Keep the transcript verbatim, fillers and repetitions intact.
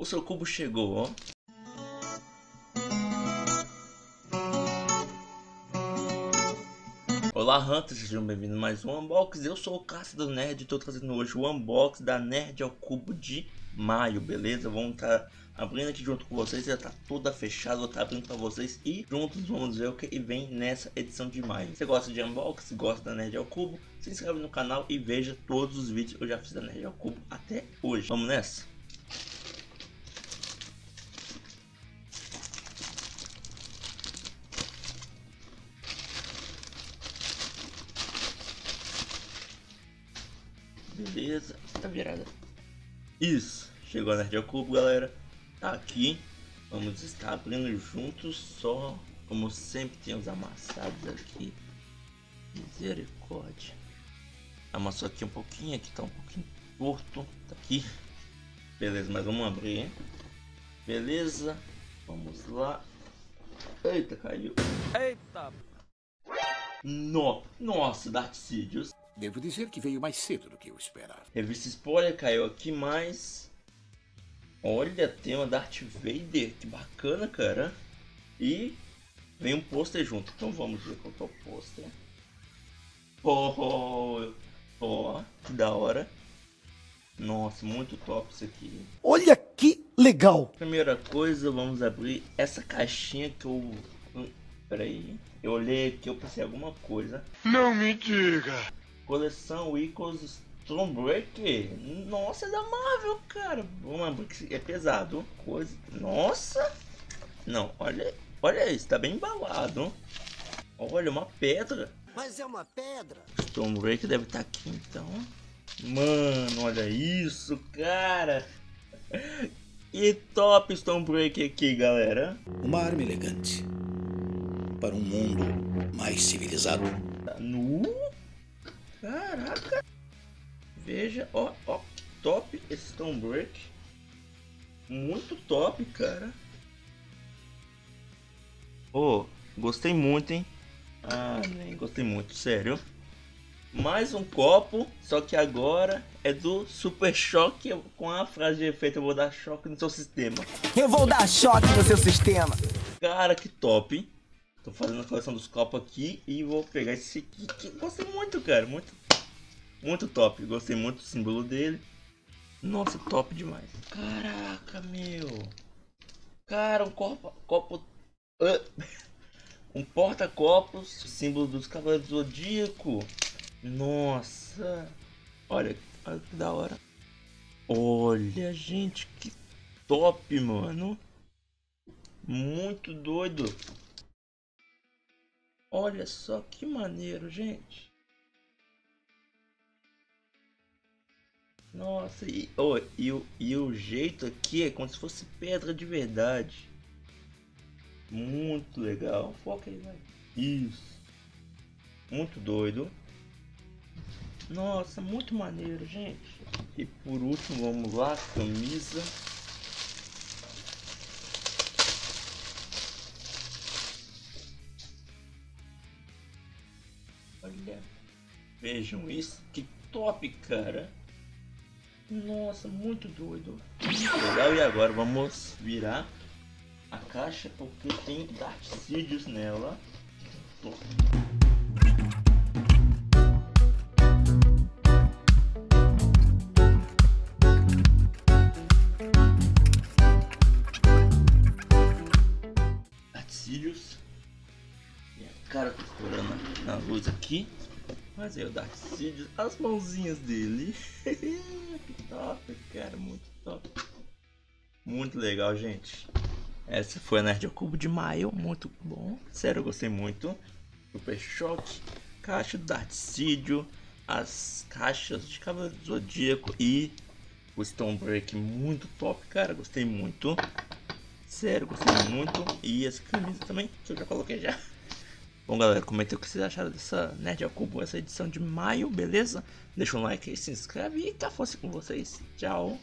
O seu cubo chegou, ó. Olá, Hunters, sejam bem-vindos a mais um unboxing. Eu sou o Cássio do Nerd e estou trazendo hoje o unboxing da Nerd ao Cubo de maio, beleza? Vamos estar tá abrindo aqui junto com vocês, já tá toda fechada, vou estar tá abrindo para vocês e juntos vamos ver o que vem nessa edição de maio. Se você gosta de unboxing, gosta da Nerd ao Cubo, se inscreve no canal e veja todos os vídeos que eu já fiz da Nerd ao Cubo até hoje. Vamos nessa? Beleza, tá virada. Isso, chegou a Nerd ao Cubo, galera. Tá aqui, vamos estar abrindo juntos. Só como sempre, tem os amassados aqui. Misericórdia, amassou aqui um pouquinho. Aqui tá um pouquinho torto. Tá aqui, beleza. Mas vamos abrir, hein? Beleza, vamos lá. Eita, caiu. Eita, no, nossa, Darth Sidious. Devo dizer que veio mais cedo do que eu esperava. Revista spoiler caiu aqui, mas... Olha, tem uma Darth Vader. Que bacana, cara. E vem um pôster junto. Então vamos ver qual é o pôster. Ó, oh, oh, que da hora. Nossa, muito top isso aqui. Olha que legal. Primeira coisa, vamos abrir essa caixinha que eu... Peraí. Eu olhei aqui, eu pensei alguma coisa. Não me diga. Coleção Icons Stormbreaker. Nossa, é da Marvel, cara. Vamos abrir, é pesado. Coisa. Nossa. Não, olha, olha isso, tá bem embalado. Olha, uma pedra. Mas é uma pedra. Stormbreaker deve estar aqui, então. Mano, olha isso, cara. E top Stormbreaker aqui, galera. Uma arma elegante para um mundo mais civilizado. Tá nu. Caraca! Veja, ó, ó, top esse Stormbreaker. Muito top, cara. Oh, gostei muito, hein? Ah, nem gostei muito, sério. Mais um copo, só que agora é do Super Choque. Com a frase de efeito, eu vou dar choque no seu sistema. Eu vou dar choque no seu sistema. Cara, que top, hein? Tô fazendo a coleção dos copos aqui e vou pegar esse aqui que gostei muito, cara. Muito, muito top. Gostei muito do símbolo dele. Nossa, top demais. Caraca, meu. Cara, um copo... copo uh, um porta-copos. Símbolo dos Cavaleiros do Zodíaco. Nossa. Olha, olha que da hora. Olha, gente, que top, mano. Muito doido. Olha só que maneiro, gente. Nossa, e, oh, e, o, e o jeito aqui é como se fosse pedra de verdade. Muito legal. Foca aí, vai. Isso. Muito doido. Nossa, muito maneiro, gente. E por último, vamos lá, camisa. Olha, vejam isso, que top, cara. Nossa, muito doido. Legal, e agora vamos virar a caixa porque tem Darth Sidious nela. Top. Darth Sidious. Cara, tô estourando na luz aqui. Mas aí o Darth Sidious, as mãozinhas dele. Que top, cara, muito top. Muito legal, gente. Essa foi a Nerd ao Cubo de maio, muito bom. Sério, eu gostei muito. Super Choque, caixa do Darth Sidious, as caixas de Cavaleiro do Zodíaco e o Stormbreaker, muito top, cara, gostei muito. Sério, gostei muito. E essa camisa também, que eu já coloquei já. Bom, galera, comenta o que vocês acharam dessa Nerd ao Cubo, essa edição de maio, beleza? Deixa um like aí, se inscreve e tá força com vocês. Tchau!